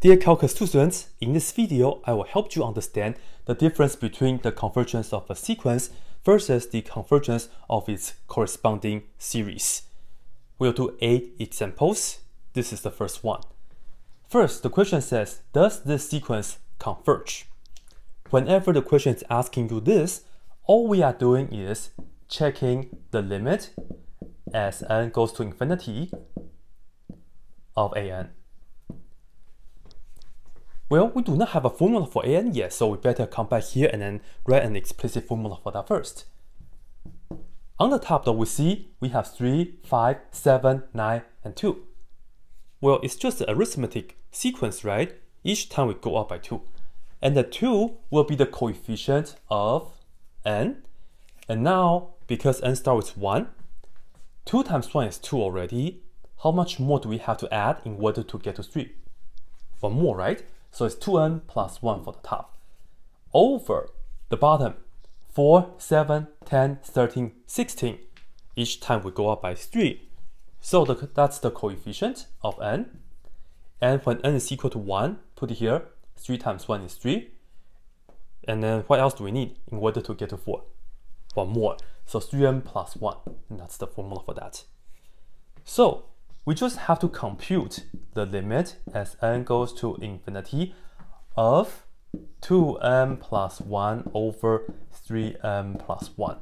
Dear Calculus 2 students, in this video, I will help you understand the difference between the convergence of a sequence versus the convergence of its corresponding series. We'll do 8 examples. This is the first one. First, the question says, does this sequence converge? Whenever the question is asking you this, all we are doing is checking the limit as n goes to infinity of an. Well, we do not have a formula for an yet, so we better come back here and then write an explicit formula for that first. On the top, though, we see we have 3, 5, 7, 9, and 2. Well, it's just the arithmetic sequence, right? Each time we go up by 2. And the 2 will be the coefficient of n. And now, because n starts with 1, 2 times 1 is 2 already. How much more do we have to add in order to get to 3? 1 more, right? So it's 2n plus 1 for the top. Over the bottom, 4, 7, 10, 13, 16. Each time we go up by 3. So that's the coefficient of n. And when n is equal to 1, put it here. 3 times 1 is 3. And then what else do we need in order to get to 4? 1 more. So 3n plus 1. And that's the formula for that. So we just have to compute the limit as n goes to infinity of 2n plus 1 over 3n plus 1.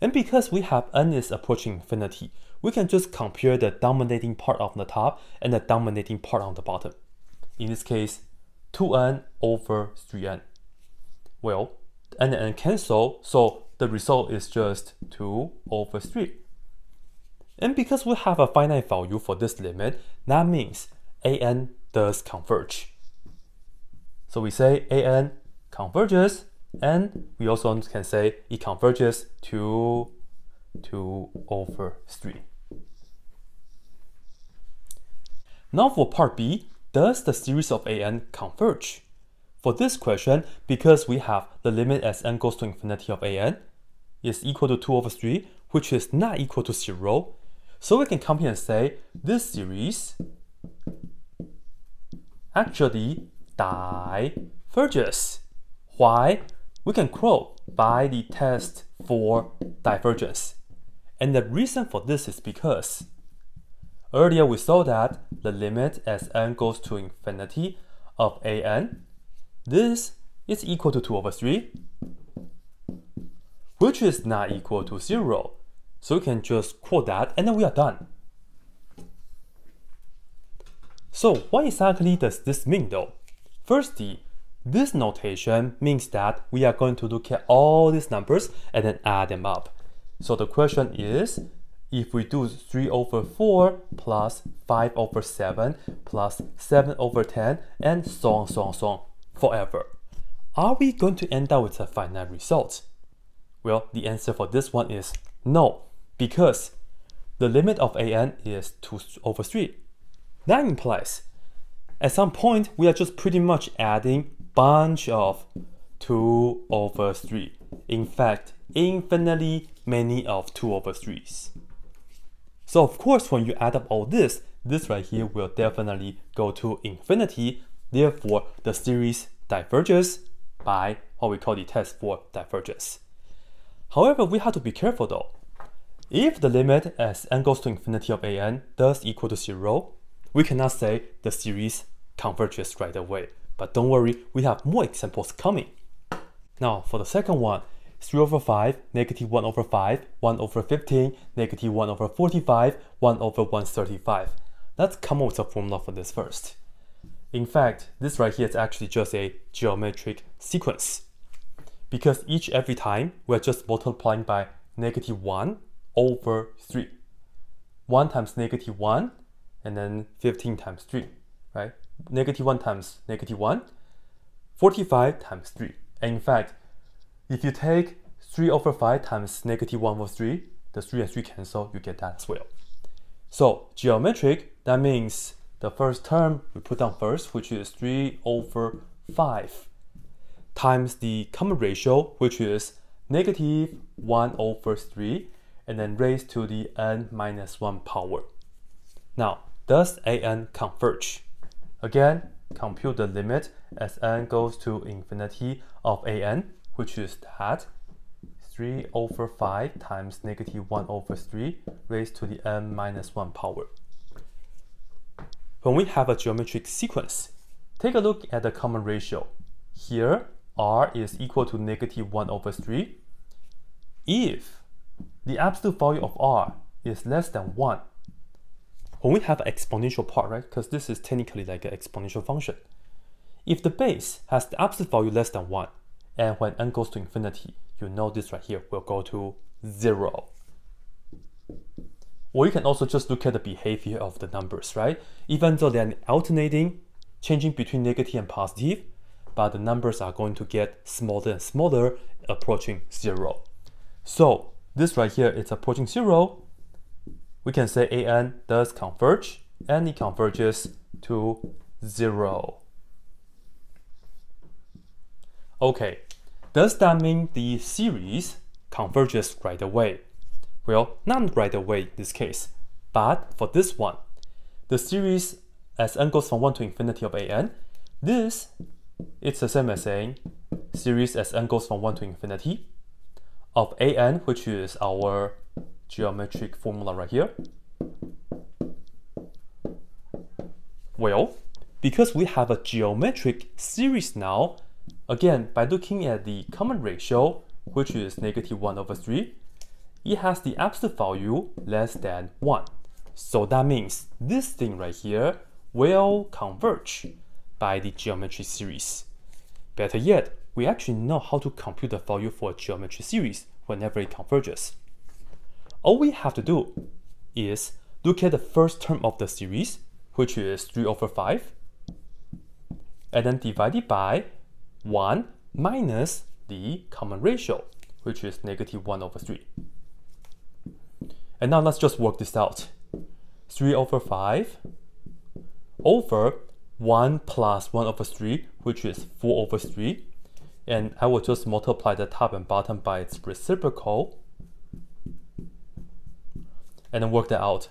And because we have n is approaching infinity, we can just compare the dominating part on the top and the dominating part on the bottom. In this case, 2n over 3n. Well, n and n cancel, so the result is just 2 over 3. And because we have a finite value for this limit, that means an does converge. So we say an converges, and we also can say it converges to 2 over 3. Now for part B, does the series of an converge? For this question, because we have the limit as n goes to infinity of an is equal to 2 over 3, which is not equal to 0, so we can come here and say this series actually diverges. Why? We can quote by the test for divergence. And the reason for this is because earlier we saw that the limit as n goes to infinity of an, this is equal to 2 over 3, which is not equal to 0. So we can just quote that, and then we are done. So what exactly does this mean though? Firstly, this notation means that we are going to look at all these numbers and then add them up. So the question is, if we do 3 over 4 plus 5 over 7 plus 7 over 10 and so on forever, are we going to end up with a finite result? Well, the answer for this one is no, because the limit of an is 2 over 3. That implies at some point we are just pretty much adding bunch of 2 over 3. In fact, infinitely many of 2 over 3s. So of course, when you add up all this, this right here will definitely go to infinity. Therefore, the series diverges by what we call the test for divergence. However, we have to be careful though. If the limit as n goes to infinity of an does equal to 0, we cannot say the series converges right away. But don't worry, we have more examples coming. Now for the second one, 3 over 5, negative 1 over 5, 1 over 15, negative 1 over 45, 1 over 135. Let's come up with a formula for this first. In fact, this right here is actually just a geometric sequence, because every time we're just multiplying by negative 1 over 3. 1 times negative 1, and then 15 times 3, right? Negative 1 times negative 1, 45 times 3. And in fact, if you take 3 over 5 times negative 1 over 3, the 3 and 3 cancel, you get that as well. So geometric, that means the first term we put down first, which is 3 over 5. Times the common ratio, which is negative 1 over 3, and then raised to the n minus 1 power. Now, does an converge? Again, compute the limit as n goes to infinity of an, which is that 3 over 5 times negative 1 over 3 raised to the n minus 1 power. When we have a geometric sequence, take a look at the common ratio. Here, r is equal to negative 1 over 3. If the absolute value of r is less than 1, when we have an exponential part, right, because this is technically like an exponential function, if the base has the absolute value less than 1, and when n goes to infinity, you know this right here will go to 0. Or you can also just look at the behavior of the numbers, right? Even though they're alternating, changing between negative and positive, but the numbers are going to get smaller and smaller, approaching 0. So this right here, it's approaching 0. We can say an does converge, and it converges to 0. Okay, does that mean the series converges right away? Well, not right away in this case, but for this one, the series as n goes from 1 to infinity of an, this, it's the same as saying series as n goes from 1 to infinity of an, which is our geometric formula right here. Well, because we have a geometric series now, again, by looking at the common ratio, which is negative 1 over 3, it has the absolute value less than 1. So that means this thing right here will converge by the geometry series. Better yet, we actually know how to compute the value for a geometry series whenever it converges. All we have to do is look at the first term of the series, which is 3 over 5, and then divided by 1 minus the common ratio, which is negative 1 over 3. And now let's just work this out. 3 over 5 over 1 plus 1 over 3, which is 4 over 3. And I will just multiply the top and bottom by its reciprocal. And then work that out.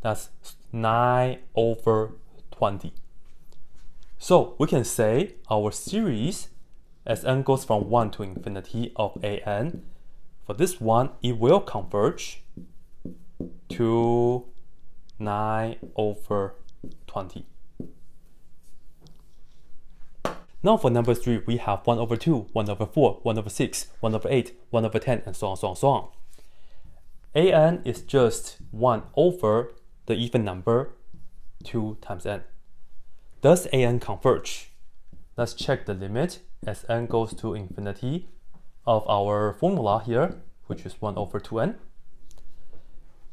That's 9 over 20. So we can say our series as n goes from 1 to infinity of an, for this one, it will converge to 9 over 20. Now for number 3, we have 1 over 2, 1 over 4, 1 over 6, 1 over 8, 1 over 10, and so on, so on, so on. An is just 1 over the even number 2 times n. Does an converge? Let's check the limit as n goes to infinity of our formula here, which is 1 over 2n.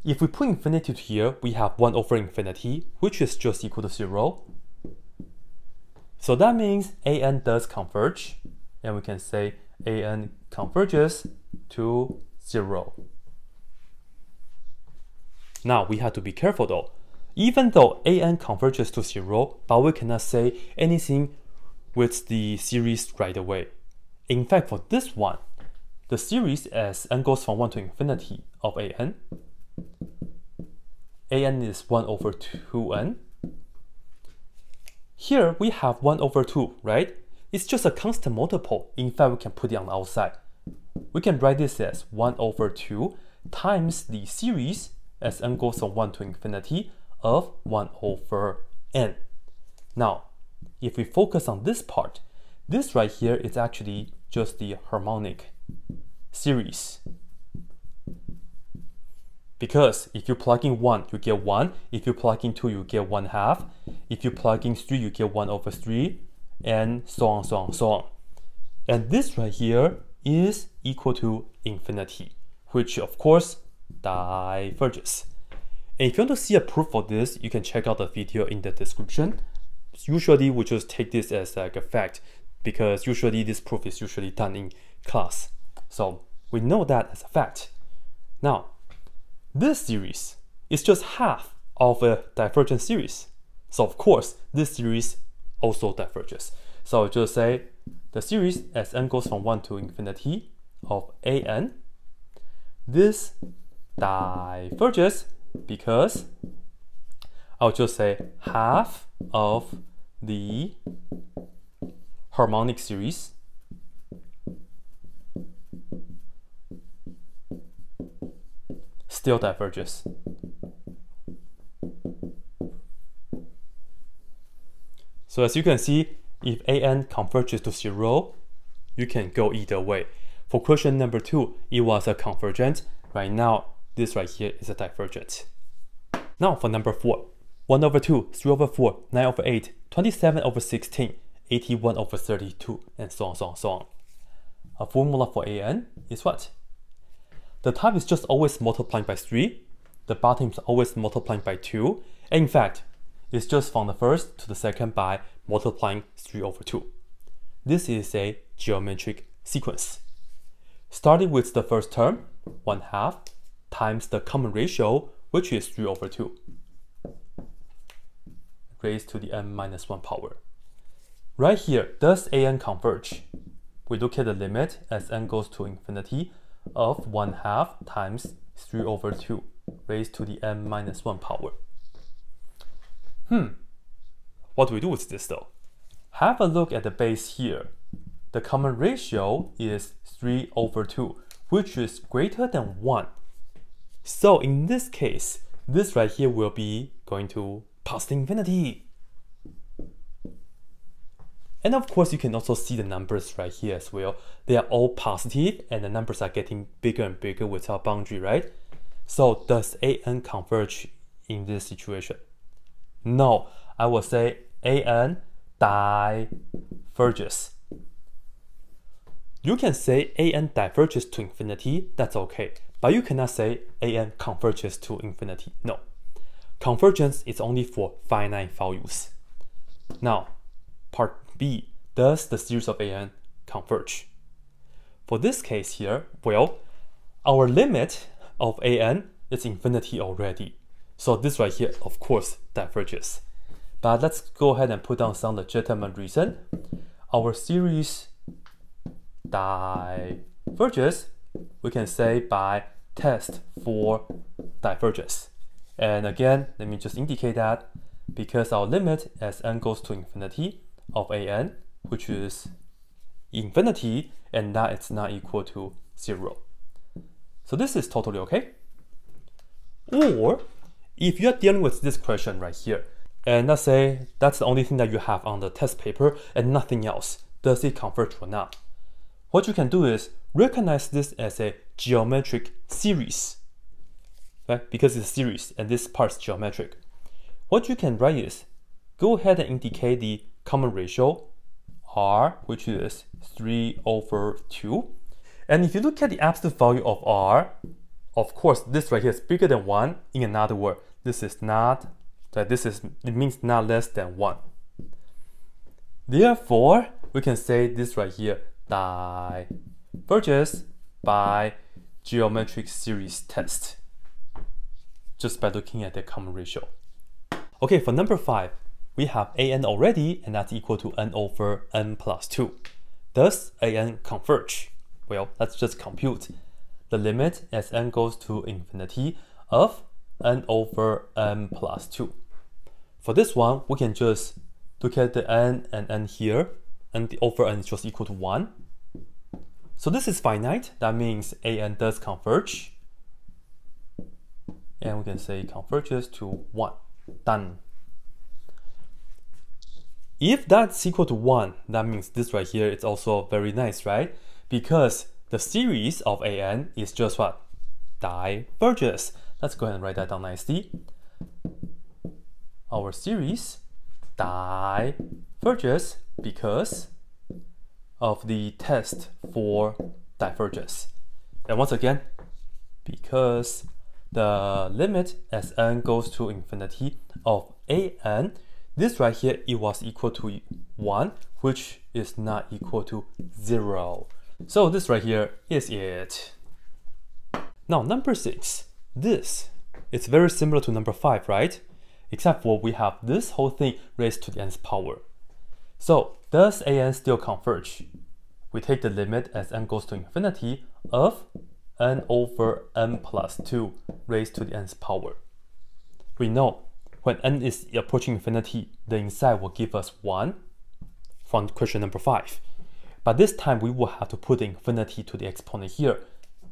If we put infinity here, we have 1 over infinity, which is just equal to 0. So that means an does converge, and we can say an converges to 0. Now we have to be careful though. Even though an converges to 0, but we cannot say anything with the series right away. In fact, for this one, the series as n goes from 1 to infinity of an is 1 over 2n. Here we have 1 over 2, right? It's just a constant multiple. In fact, we can put it on the outside. We can write this as 1 over 2 times the series as n goes from 1 to infinity of 1 over n. Now, if we focus on this part, this right here is actually just the harmonic series. Because if you plug in 1, you get 1. If you plug in 2, you get 1/2. If you plug in 3, you get 1 over 3. And so on, so on, so on. And this right here is equal to infinity, which of course diverges. And if you want to see a proof for this, you can check out the video in the description. Usually we just take this as like a fact, because usually this proof is usually done in class. So we know that as a fact. Now, this series is just half of a divergent series. So of course, this series also diverges. So I'll just say the series as n goes from 1 to infinity of an, this diverges because I'll just say half of the harmonic series still diverges. So as you can see, if AN converges to 0, you can go either way. For question number 2, it was a convergent. Right now, this right here is a divergent. Now for number 4, 1 over 2, 3 over 4, 9 over 8, 27 over 16, 81 over 32, and so on, so on, so on. A formula for AN is what? The top is just always multiplying by 3, the bottom is always multiplying by 2, and in fact, it's just from the first to the second by multiplying 3 over 2. This is a geometric sequence. Starting with the first term, 1/2, times the common ratio, which is 3 over 2, raised to the n minus 1 power. Right here, does AN converge? We look at the limit as n goes to infinity of 1/2 times 3 over 2 raised to the n minus 1 power. What do we do with this though? Have a look at the base here. The common ratio is 3 over 2, which is greater than 1. So in this case, this right here will be going to pass to infinity. And of course, you can also see the numbers right here as well. They are all positive and the numbers are getting bigger and bigger without boundary, right? So does AN converge in this situation? No, I will say AN diverges. You can say AN diverges to infinity, that's okay. But you cannot say AN converges to infinity, no. Convergence is only for finite values. Now, part B, does the series of AN converge? For this case here, well, our limit of AN is infinity already. So this right here, of course, diverges. But let's go ahead and put down some legitimate reason. Our series diverges, we can say by test for divergence. And again, let me just indicate that because our limit as n goes to infinity of AN, which is infinity, and that it's not equal to 0. So this is totally okay. Or if you're dealing with this question right here, and let's say that's the only thing that you have on the test paper and nothing else, does it converge or not? What you can do is recognize this as a geometric series, right? Because it's a series and this part's geometric. What you can write is, go ahead and indicate the common ratio R, which is 3 over 2. And if you look at the absolute value of R, of course, this right here is bigger than 1. In another word, this is not, it means not less than 1. Therefore, we can say this right here diverges by geometric series test, just by looking at the common ratio. Okay, for number 5, we have AN already, and that's equal to n over n plus 2. Does AN converge? Well, let's just compute. The limit as n goes to infinity of n over n plus 2. For this one, we can just look at the n and n here, and the over n is just equal to 1. So this is finite, that means AN does converge. And we can say it converges to 1. Done. If that's equal to 1, that means this right here is also very nice, right? Because the series of AN is just what? Diverges. Let's go ahead and write that down nicely. Our series diverges because of the test for divergence. And once again, because the limit as n goes to infinity of AN, this right here, it was equal to 1, which is not equal to 0. So this right here is it. Now number 6, this, it's very similar to number 5, right? Except for we have this whole thing raised to the nth power. So does AN still converge? We take the limit as n goes to infinity of n over n plus 2 raised to the nth power. We know When n is approaching infinity, the inside will give us 1 from question number 5. But this time we will have to put the infinity to the exponent here.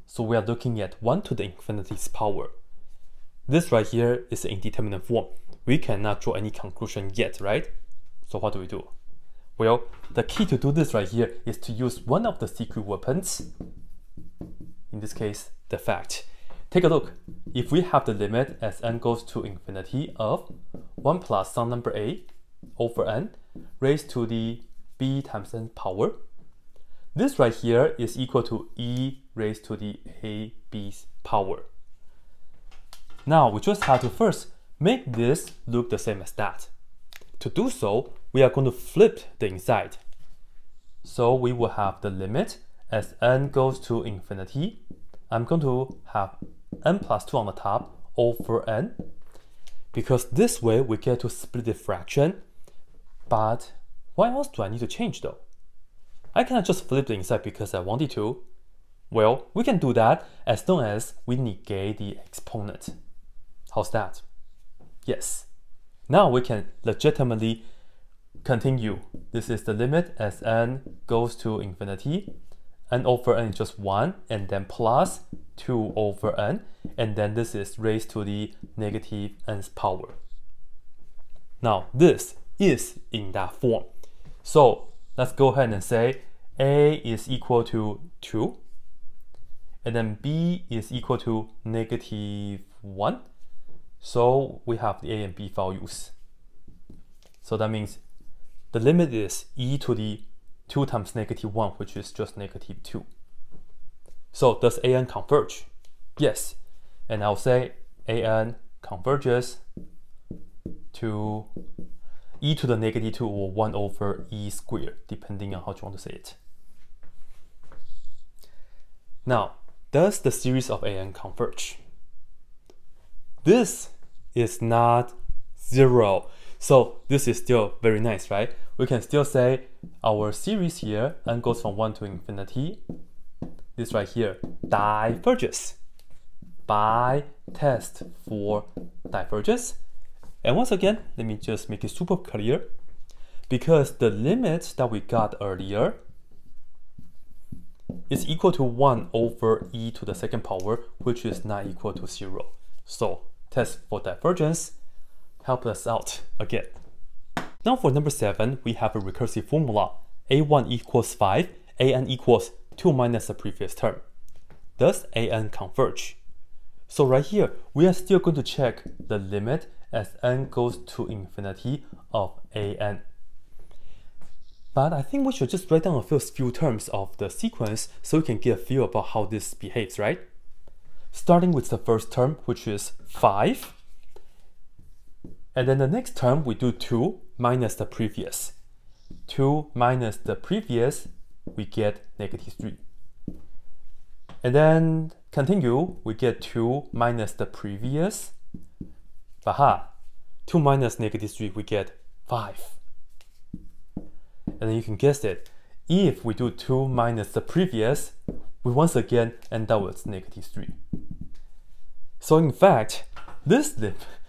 So we are looking at 1 to the infinity's power. This right here is the indeterminate form. We cannot draw any conclusion yet, right? So what do we do? Well, the key to do this right here is to use one of the secret weapons, in this case, the fact. Take a look. If we have the limit as n goes to infinity of 1 plus some number a over n raised to the b times n power, this right here is equal to e raised to the ab's power. Now we just have to first make this look the same as that. To do so, we are going to flip the inside. So we will have the limit as n goes to infinity. I'm going to have n plus 2 on the top over n, because this way we get to split the fraction. But why else do I need to change though? I cannot just flip the inside because I wanted to. Well, we can do that as long as we negate the exponent. How's that? Yes. Now we can legitimately continue. This is the limit as n goes to infinity. n over n is just 1, and then plus 2 over n, and then this is raised to the negative n's power. Now this is in that form. So let's go ahead and say a is equal to 2, and then b is equal to negative 1. So we have the a and b values. So that means the limit is e to the 2 times negative 1, which is just negative 2. So does an converge? Yes. And I'll say an converges to e to the negative 2 or 1 over e squared, depending on how you want to say it. Now, does the series of an converge? This is not 0. So this is still very nice, right? We can still say our series here, n goes from 1 to infinity, this right here, diverges by test for divergence. And once again, let me just make it super clear, because the limit that we got earlier is equal to 1 over e to the second power, which is not equal to 0. So test for divergence help us out again. Now for number 7, we have a recursive formula. a1 equals 5, an equals 2 minus the previous term. Does an converge? So right here, we are still going to check the limit as n goes to infinity of an. But I think we should just write down a few terms of the sequence so we can get a feel about how this behaves, right? Starting with the first term, which is 5. And then the next term, we do 2 minus the previous. 2 minus the previous, we get negative 3. And then continue, we get 2 minus the previous. Aha! 2 minus negative 3, we get 5. And then you can guess it. If we do 2 minus the previous, we once again end up with negative 3. So in fact, this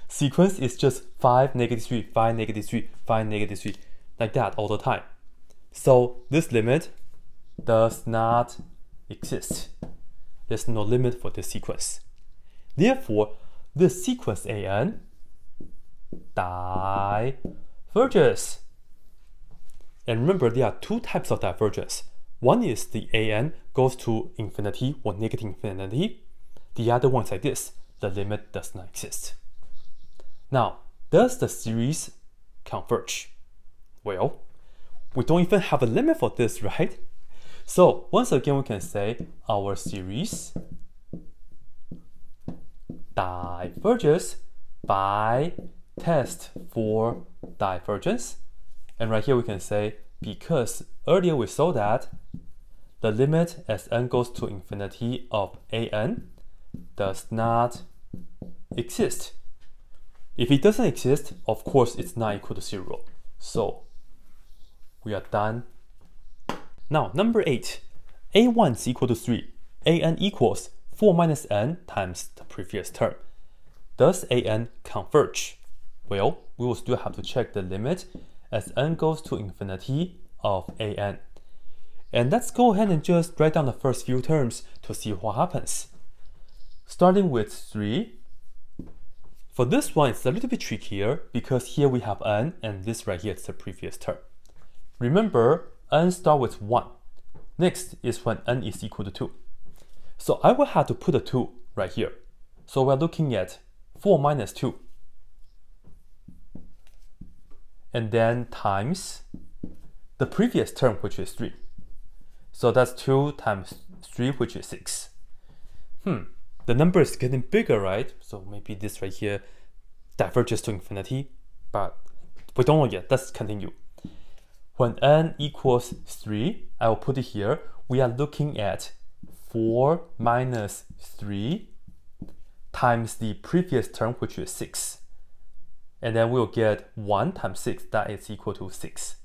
sequence is just 5, negative 3, 5, negative 3, 5, negative 3, like that all the time. So this limit does not exist. There's no limit for this sequence. Therefore, this sequence an diverges. And remember, there are two types of divergence. One is the an goes to infinity or negative infinity. The other one's like this. The limit does not exist. Now, does the series converge? Well, we don't even have a limit for this, right? So once again, we can say our series diverges by test for divergence. And right here we can say, because earlier we saw that the limit as n goes to infinity of an does not exist. If it doesn't exist, of course it's not equal to 0. So we are done. Now number 8, a1 is equal to 3, an equals 4 minus n times the previous term. Does an converge? Well, we will still have to check the limit as n goes to infinity of an. And let's go ahead and just write down the first few terms to see what happens. Starting with 3. For this one, it's a little bit trickier because here we have n and this right here is the previous term. Remember, n starts with 1. Next is when n is equal to 2. So I will have to put a 2 right here. So we're looking at 4 minus 2. And then times the previous term, which is 3. So that's 2 times 3, which is 6. The number is getting bigger, right? So maybe this right here diverges to infinity, but we don't know yet. Let's continue. When n equals 3, I will put it here. We are looking at 4 minus 3 times the previous term, which is 6. And then we'll get 1 times 6, that is equal to 6.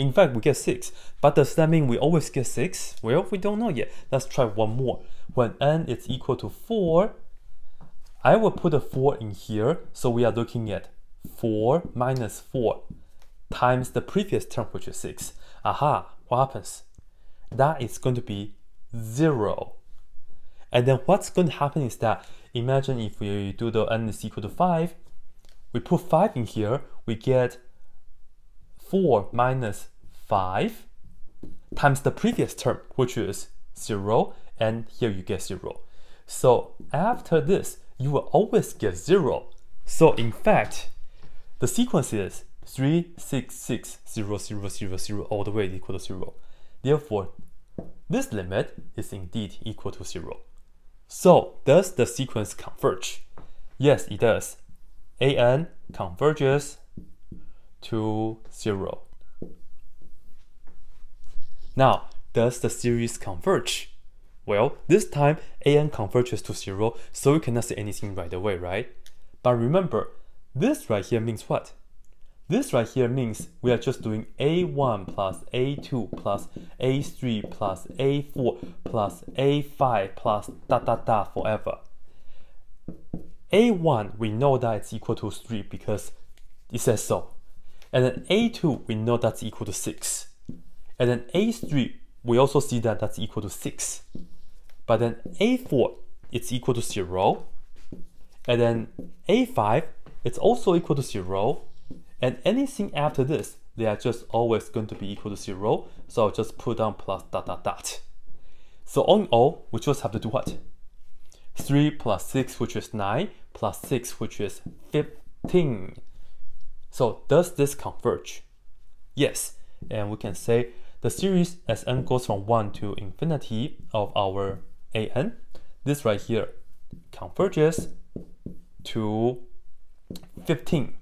In fact, we get 6. But does that mean we always get 6? Well, we don't know yet. Let's try one more. When n is equal to 4, I will put a 4 in here. So we are looking at 4 minus 4 times the previous term, which is 6. Aha, what happens? That is going to be 0. And then what's going to happen is that, imagine if we do the n is equal to 5, we put 5 in here, we get 4 minus 5 times the previous term, which is 0, and here you get 0. So after this, you will always get 0. So in fact, the sequence is 3, 6, 6, 0, 0, 0, 0, all the way equal to 0. Therefore, this limit is indeed equal to 0. So, does the sequence converge? Yes, it does. An converges to 0. Now, does the series converge? Well, this time An converges to 0, so you cannot say anything right away, right? But remember, this right here means what? This right here means we are just doing A1 plus A2 plus A3 plus A4 plus A5 plus dot dot dot forever. A1, we know that it's equal to 3 because it says so. And then A2, we know that's equal to 6. And then A3, we also see that that's equal to 6. But then A4, it's equal to 0. And then A5, it's also equal to 0. And anything after this, they are just always going to be equal to 0. So I'll just put down plus dot dot dot. So all in all, we just have to do what? 3 plus 6, which is 9, plus 6, which is 15. So does this converge? Yes. And we can say the series as n goes from 1 to infinity of our an, this right here converges to 15.